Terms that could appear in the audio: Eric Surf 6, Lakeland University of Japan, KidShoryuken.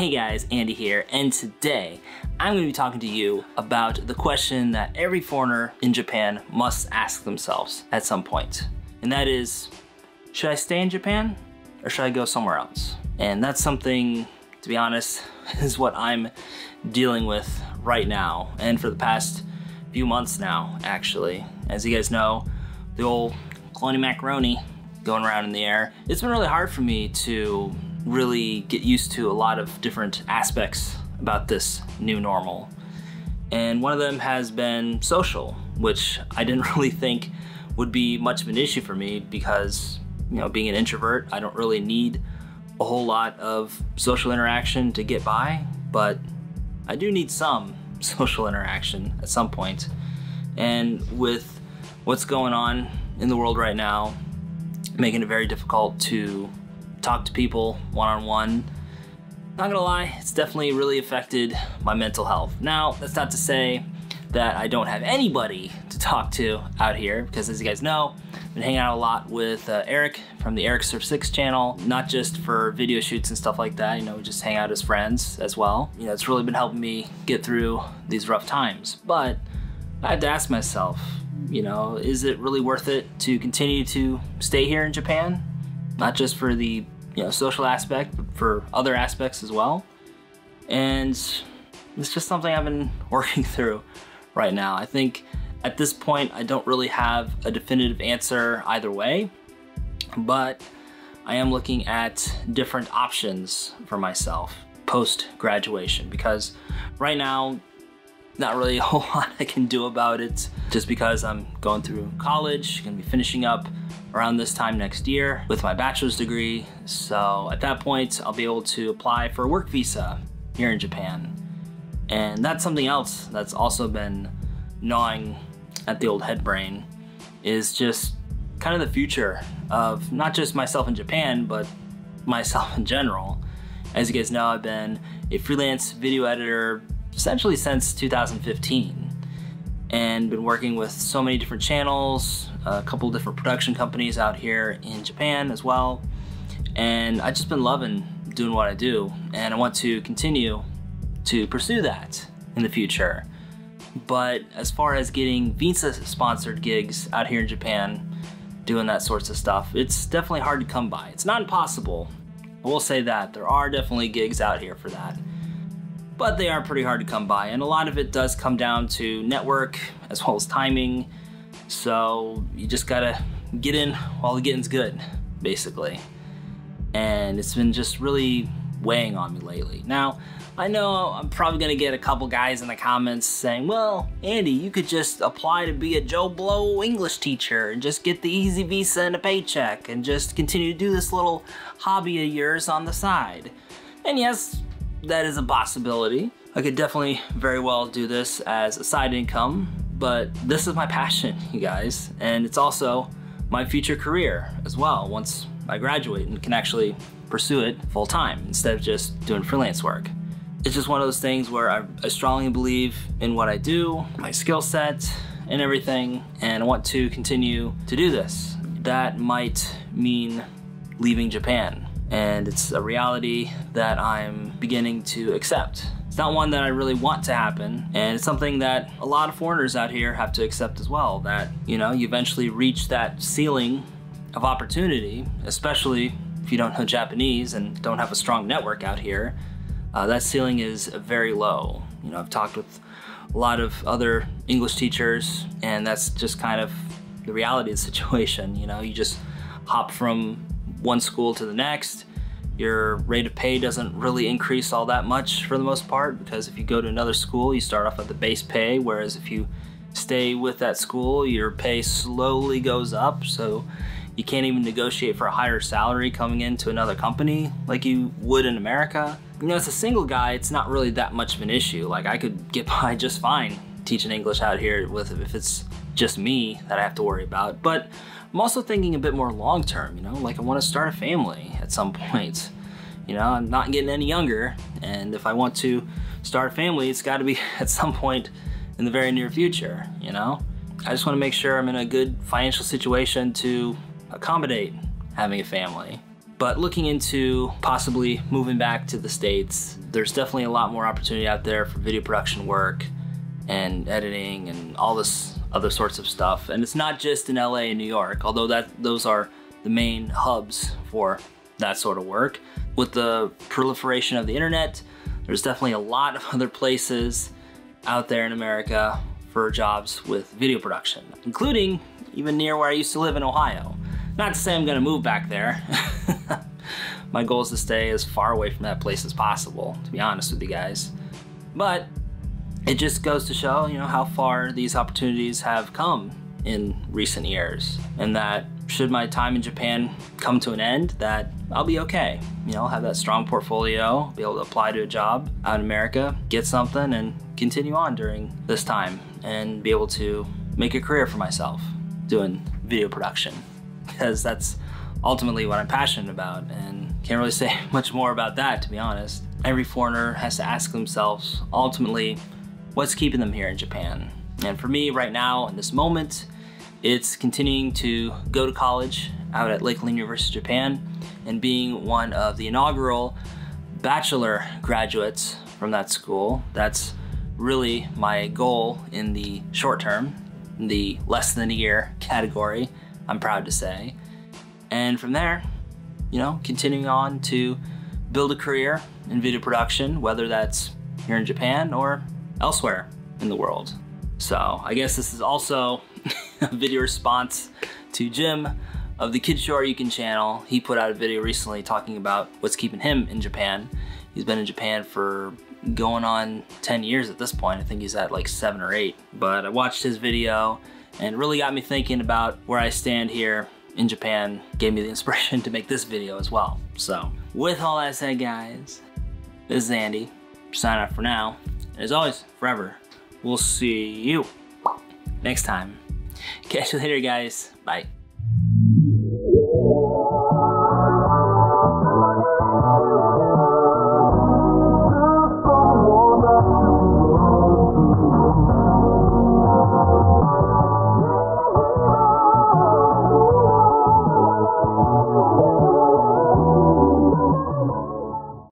Hey guys, Andy here, and today I'm going to be talking to you about the question that every foreigner in Japan must ask themselves at some point. And that is, should I stay in Japan or should I go somewhere else? And that's something, to be honest, is what I'm dealing with right now and for the past few months now, actually. As you guys know, the old Colony macaroni going around in the air. It's been really hard for me to really get used to a lot of different aspects about this new normal. And one of them has been social, which I didn't really think would be much of an issue for me because, you know, being an introvert, I don't really need a whole lot of social interaction to get by, but I do need some social interaction at some point. And with what's going on in the world right now, making it very difficult to talk to people one-on-one. Not gonna lie, it's definitely really affected my mental health. Now, that's not to say that I don't have anybody to talk to out here, because as you guys know, I've been hanging out a lot with Eric from the Eric Surf 6 channel, not just for video shoots and stuff like that, you know, we just hang out as friends as well. You know, it's really been helping me get through these rough times. But I had to ask myself, you know, is it really worth it to continue to stay here in Japan? Not just for the, you know, social aspect, but for other aspects as well. And it's just something I've been working through right now. I think at this point, I don't really have a definitive answer either way, but I am looking at different options for myself post-graduation, because right now, not really a whole lot I can do about it just because I'm going through college, gonna be finishing up around this time next year with my bachelor's degree. So at that point, I'll be able to apply for a work visa here in Japan. And that's something else that's also been gnawing at the old head brain, is just kind of the future of not just myself in Japan, but myself in general. As you guys know, I've been a freelance video editor essentially since 2015, and been working with so many different channels, a couple different production companies out here in Japan as well. And I've just been loving doing what I do, and I want to continue to pursue that in the future. But as far as getting visa-sponsored gigs out here in Japan, doing that sorts of stuff, it's definitely hard to come by. It's not impossible. I will say that. There are definitely gigs out here for that. But they are pretty hard to come by, and a lot of it does come down to network as well as timing. So you just gotta get in while the getting's good, basically. And it's been just really weighing on me lately. Now, I know I'm probably gonna get a couple guys in the comments saying, well, Andy, you could just apply to be a Joe Blow English teacher and just get the easy visa and a paycheck and just continue to do this little hobby of yours on the side. And yes, that is a possibility. I could definitely very well do this as a side income, but this is my passion, you guys. And it's also my future career as well, once I graduate and can actually pursue it full time instead of just doing freelance work. It's just one of those things where I strongly believe in what I do, my skill set and everything, and I want to continue to do this. That might mean leaving Japan. And it's a reality that I'm beginning to accept. It's not one that I really want to happen, and it's something that a lot of foreigners out here have to accept as well, that, you know, you eventually reach that ceiling of opportunity, especially if you don't know Japanese and don't have a strong network out here. That ceiling is very low. You know, I've talked with a lot of other English teachers, and that's just kind of the reality of the situation. You know, you just hop from one school to the next. Your rate of pay doesn't really increase all that much for the most part, because if you go to another school, you start off at the base pay, whereas if you stay with that school, your pay slowly goes up, so you can't even negotiate for a higher salary coming into another company like you would in America. You know, as a single guy, it's not really that much of an issue. Like, I could get by just fine teaching English out here with if it's just me that I have to worry about. But I'm also thinking a bit more long-term, you know, like I want to start a family at some point. You know, I'm not getting any younger, and if I want to start a family, it's got to be at some point in the very near future, you know? I just want to make sure I'm in a good financial situation to accommodate having a family. but looking into possibly moving back to the States. There's definitely a lot more opportunity out there for video production work and editing and all this other sorts of stuff. And it's not just in LA and New York, although those are the main hubs for that sort of work. With the proliferation of the internet, there's definitely a lot of other places out there in America for jobs with video production, including even near where I used to live in Ohio. Not to say I'm gonna move back there. My goal is to stay as far away from that place as possible, to be honest with you guys. But it just goes to show, you know, how far these opportunities have come in recent years, and that should my time in Japan come to an end, that I'll be okay. You know, I'll have that strong portfolio, be able to apply to a job out in America, get something and continue on during this time and be able to make a career for myself doing video production, because that's ultimately what I'm passionate about, and can't really say much more about that, to be honest. Every foreigner has to ask themselves, ultimately, what's keeping them here in Japan? And for me right now, in this moment, it's continuing to go to college out at Lakeland University of Japan and being one of the inaugural bachelor graduates from that school. That's really my goal in the short term, in the less than a year category, I'm proud to say. And from there, you know, continuing on to build a career in video production, whether that's here in Japan or elsewhere in the world. So I guess this is also a video response to Jim of the KidShoryuken channel. He put out a video recently talking about what's keeping him in Japan. He's been in Japan for going on 10 years at this point. I think he's at like 7 or 8, but I watched his video and it really got me thinking about where I stand here in Japan. Gave me the inspiration to make this video as well. So with all that said, guys, this is Andy, signing off for now. As always, forever, we'll see you next time. Catch you later, guys. Bye.